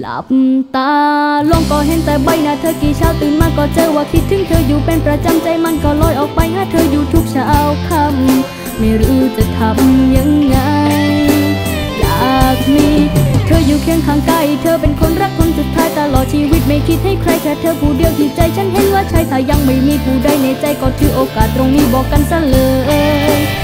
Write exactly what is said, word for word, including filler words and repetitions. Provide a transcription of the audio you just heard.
หลับตาลงก็เห็นแต่ใบหน้าเธอกี่เช้าตื่นมาก็เจอว่าคิดถึงเธออยู่เป็นประจำใจมันก็ลอยออกไปหาเธออยู่ทุกเช้าค่ำไม่รู้จะทำยังไงอยากมีเธออยู่เคียงข้างกายเธอเป็นคนรักคนสุดท้ายตลอดชีวิตไม่คิดให้ใครแค่เธอผู้เดียวที่ใจฉันเห็นว่าใช่ถ้ายังไม่มีผู้ใดในใจก็ถือโอกาสตรงนี้บอกกันซะเลย